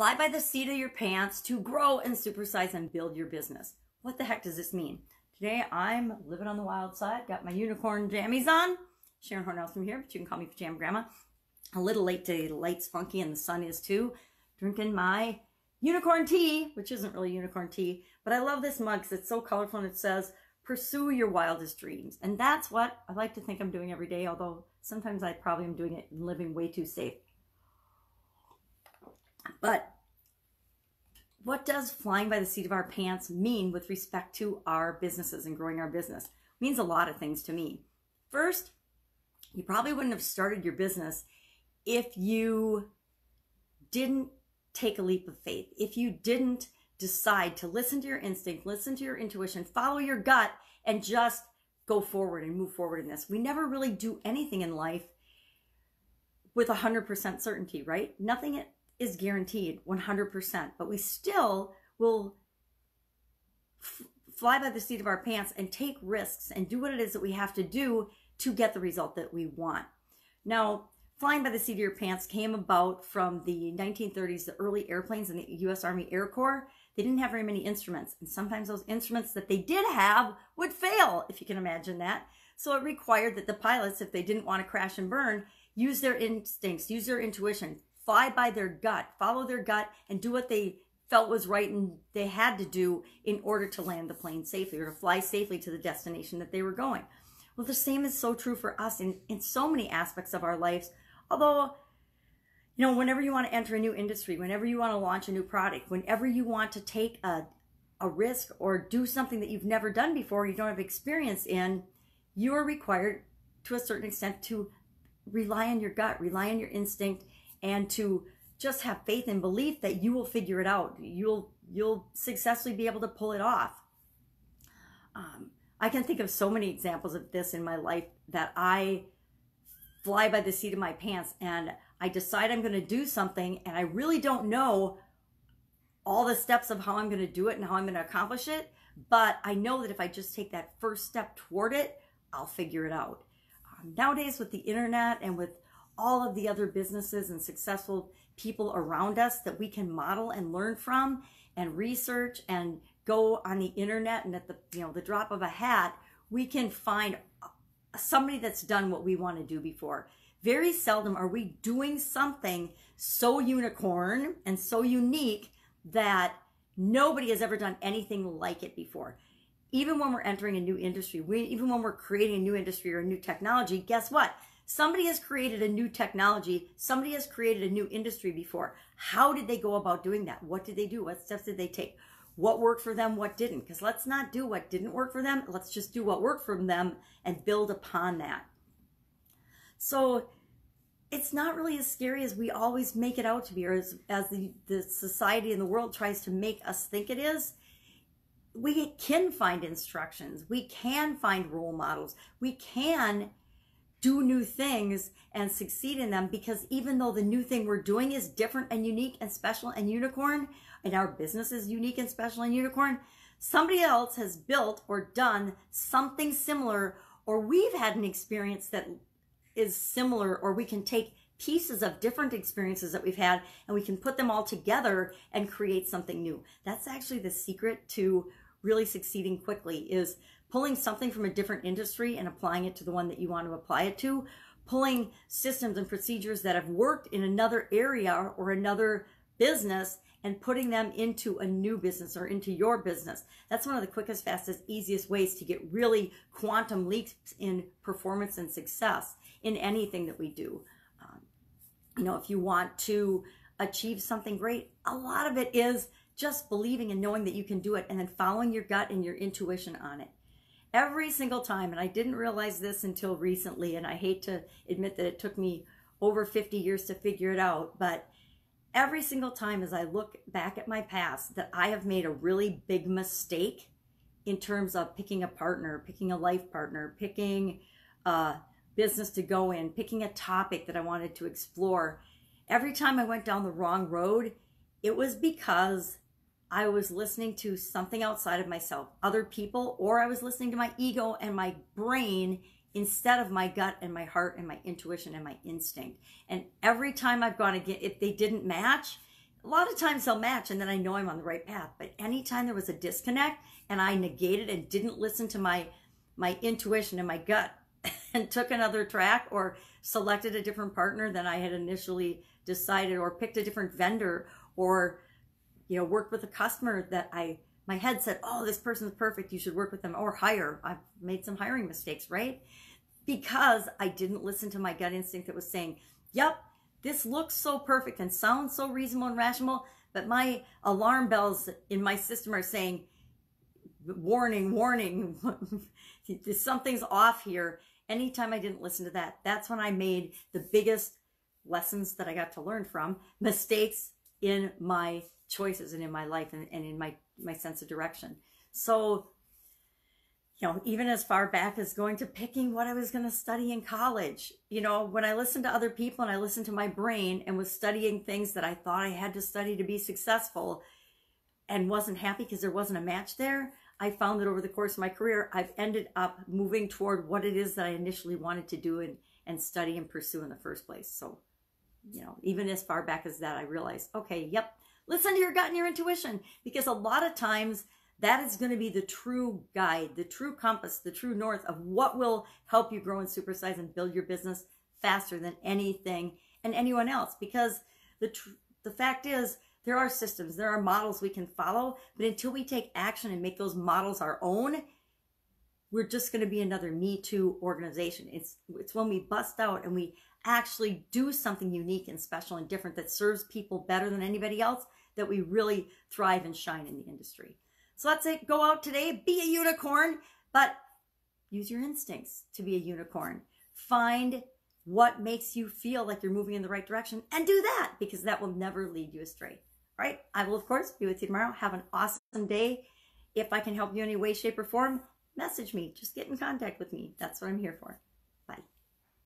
fly by the seat of your pants to grow and supersize and build your business. What the heck does this mean? Today I'm living on the wild side, got my unicorn jammies on. Sharon Horne-Ellstrom here, but you can call me Pajama Grandma. A little late today, the light's funky and the sun is too. Drinking my unicorn tea, which isn't really unicorn tea, but I love this mug because it's so colorful and it says, pursue your wildest dreams. And that's what I like to think I'm doing every day, although sometimes I probably am doing it and living way too safe. But what does flying by the seat of our pants mean with respect to our businesses and growing our business? It means a lot of things to me. First, you probably wouldn't have started your business if you didn't take a leap of faith, if you didn't decide to listen to your instinct, listen to your intuition, follow your gut, and just go forward and move forward in this. We never really do anything in life with 100% certainty, right? Nothing is guaranteed 100%, but we still will fly by the seat of our pants and take risks and do what it is that we have to do to get the result that we want. Now, flying by the seat of your pants came about from the 1930s, the early airplanes in the U.S. Army Air Corps. They didn't have very many instruments, and sometimes those instruments that they did have would fail, if you can imagine that. So it required that the pilots, if they didn't want to crash and burn, use their instincts, use their intuition, fly by their gut, follow their gut, and do what they felt was right and they had to do in order to land the plane safely or to fly safely to the destination that they were going. Well, the same is so true for us in so many aspects of our lives. Although, you know, whenever you want to enter a new industry, whenever you want to launch a new product, whenever you want to take a risk or do something that you've never done before, you don't have experience in, you are required to a certain extent to rely on your gut, rely on your instinct, and to just have faith and belief that you will figure it out. You'll successfully be able to pull it off. I can think of so many examples of this in my life that I fly by the seat of my pants and I decide I'm going to do something and I really don't know all the steps of how I'm going to do it and how I'm going to accomplish it, but I know that if I just take that first step toward it, I'll figure it out. Nowadays with the internet and with all of the other businesses and successful people around us that we can model and learn from and research and go on the internet and at the, you know, the drop of a hat, we can find somebody that's done what we want to do before. Very seldom are we doing something so unicorn and so unique that nobody has ever done anything like it before. Even when we're entering a new industry, even when we're creating a new industry or a new technology, guess what? Somebody has created a new technology. Somebody has created a new industry before. How did they go about doing that? What did they do? What steps did they take? What worked for them, what didn't? Because let's not do what didn't work for them. Let's just do what worked for them and build upon that. So it's not really as scary as we always make it out to be, or as the society and the world tries to make us think it is. We can find instructions. We can find role models. We can do new things and succeed in them, because even though the new thing we're doing is different and unique and special and unicorn, and our business is unique and special and unicorn, somebody else has built or done something similar, or we've had an experience that is similar, or we can take pieces of different experiences that we've had and we can put them all together and create something new. That's actually the secret to really succeeding quickly, is pulling something from a different industry and applying it to the one that you want to apply it to, pulling systems and procedures that have worked in another area or another business and putting them into a new business or into your business. That's one of the quickest, fastest, easiest ways to get really quantum leaps in performance and success in anything that we do. You know, if you want to achieve something great, a lot of it is just believing and knowing that you can do it and then following your gut and your intuition on it. Every single time, and I didn't realize this until recently, and I hate to admit that it took me over 50 years to figure it out, but every single time as I look back at my past that I have made a really big mistake in terms of picking a partner, picking a life partner, picking a business to go in, picking a topic that I wanted to explore, every time I went down the wrong road, it was because I was listening to something outside of myself, other people, or I was listening to my ego and my brain instead of my gut and my heart and my intuition and my instinct. And every time I've gone again, if they didn't match, a lot of times they'll match and then I know I'm on the right path. But anytime there was a disconnect and I negated and didn't listen to my intuition and my gut and took another track or selected a different partner than I had initially decided, or picked a different vendor, or, you know, worked with a customer that my head said, oh, this person's perfect, you should work with them, or hire. I've made some hiring mistakes, right? Because I didn't listen to my gut instinct that was saying, yep, this looks so perfect and sounds so reasonable and rational, but my alarm bells in my system are saying, warning, warning, something's off here. Anytime I didn't listen to that, that's when I made the biggest lessons that I got to learn from, mistakes in my choices and in my life and in my sense of direction. So, you know, even as far back as going to picking what I was going to study in college, you know, when I listened to other people and I listened to my brain and was studying things that I thought I had to study to be successful and wasn't happy because there wasn't a match there, I found that over the course of my career, I've ended up moving toward what it is that I initially wanted to do and study and pursue in the first place. So, you know, even as far back as that, I realized, okay, yep, listen to your gut and your intuition, because a lot of times that is going to be the true guide, the true compass, the true north of what will help you grow and supersize and build your business faster than anything and anyone else. Because the fact is, there are systems, there are models we can follow, but until we take action and make those models our own, we're just going to be another Me Too organization. It's when we bust out and we actually do something unique and special and different that serves people better than anybody else that we really thrive and shine in the industry. So that's it. Go out today, be a unicorn, but use your instincts to be a unicorn. Find what makes you feel like you're moving in the right direction and do that, because that will never lead you astray. All right. I will, of course, be with you tomorrow. Have an awesome day. If I can help you in any way, shape, or form, message me. Just get in contact with me. That's what I'm here for. Bye.